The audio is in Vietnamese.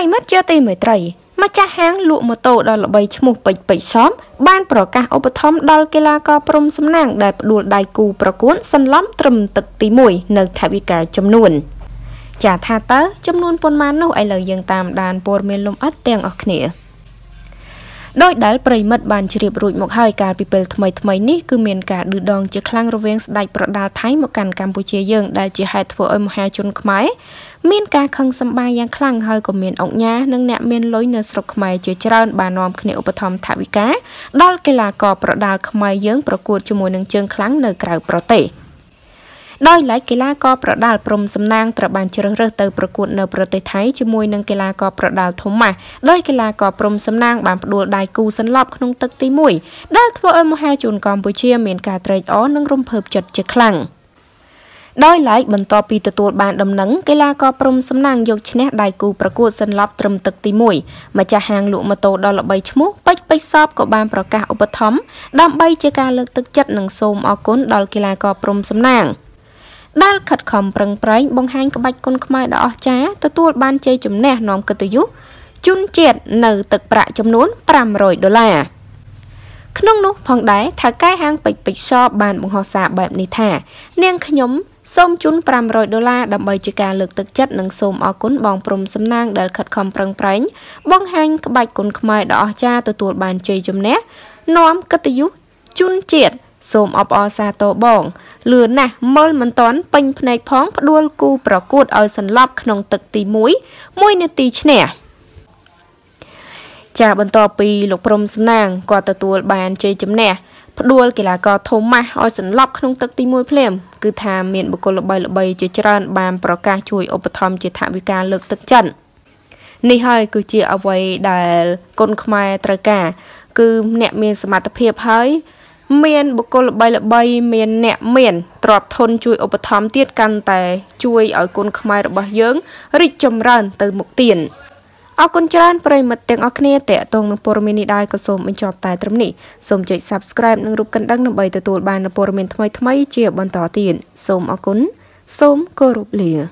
Tay mất chưa tìm mới trời mà cha hang lụa một tổ đó là bày một bầy bầy xóm ban pro ca ô thom đôi kia là co prom xâm nàng đẹp đùa đại cù pro cuốn sân lắm trùm tực tí mùi nâng thảo vi cả chấm nuồn chả tha tớ chấm nuồn pôn man nô ai lời dân tam đàn bồn men lông ất tiền ở khỉa đôi đá bầy mất bàn chìa rụi một hai cả people thay thay ní cứ miền cả đưa đòn chỉ khang roveng đại pro đa thái một cành Campuchia dân đại chỉ hai thợ ôm hai chôn khmái miền cả khăn xăm bay giang khăn hơi của miền ống nhá nâng nẹm miền lối nơ sọc khmái chứa trơn bà nòm khné ôp thom thả vi cá đôi cái là cò pro đa khmái dân pro cuột cho mùi nâng chương kháng nơ cào pro tể đôi lái cái là cò pro đa prom xâm nang trở bàn chứa rơ từ pro cuột nơ pro tể thái cho mùi nâng cái là cò pro đa thốn mà đôi cái là cò prom xâm nang bàn đua đài cù sân lọp không tức tí mùi đa thua ôm hai chùn Campuchia miền cả trời ó nâng rum hợp chật chứa khăn đôi lại bần to pi từ tuột bàn đầm nắng cái la co prom xâm nàng dọc trên đài cù pro cuột sân lấp trầm tực tì mũi mà cha hàng lụa mà tổ đó là bay chmuk bách bách shop của ban pro ca ôp thấm đam bay chơi ca lực tức chất nâng xôm ở cốn đôi cái la co prom xâm nàng đal khật khom prăng pránh bong hang các bạch con khmer đỏ chá từ tuột ban chơi chấm nè nòng cơ từ giúp chun chẹt nở tực bạ chấm nốn $500 không nốt phong đáy thả cái hang bịch bịch so bàn bong hoa xạ bẹp này thả neng nhóm xôm chún $500 đầm bầy chư ca lực thực chất nâng xôm ở cún bong prom xâm nang đờ khật khom prăng pránh bong hành các bạch cún khmer đỏ cha từ tuột bàn chơi chấm nét nóm cất tư giúp chun triệt xôm ọp o sa tô bong lừa nè mơn mần toán panh phnei phóng đuôi cu pro cuột ở sân lọp nòng tực tí mũi mũi nè tí nè chà bần to pi lục prom xâm nang qua từ tuột bàn chơi chấm nét đuôi cái là có thôm mà ở sân lọp không tực tí mũi phèm cứ thà miền bộc lộc bay chơi tròn bàn pro ca chui optom chơi thả vi ca lực tức trận này hơi cứ chia ở vậy để con khmer trời cả cứ nẹt miền sầm mặt thiệp hơi miền bộc lộc bay miền nẹt miền trọp thôn chui optom tiết căn tài chui ở con khmer độc bay dướng rít chầm rần từ một tiền ở con tròn phải mất tiếng ở kia tệ tông poromini đai có sôm bên chọp tài trấm nỉ sôm chạy subscribe nâng rụp cân đăng nâng bày từ tuột bàn là poromin thay chia bọn tỏ tiền sôm ở cún sôm cô rụp lìa.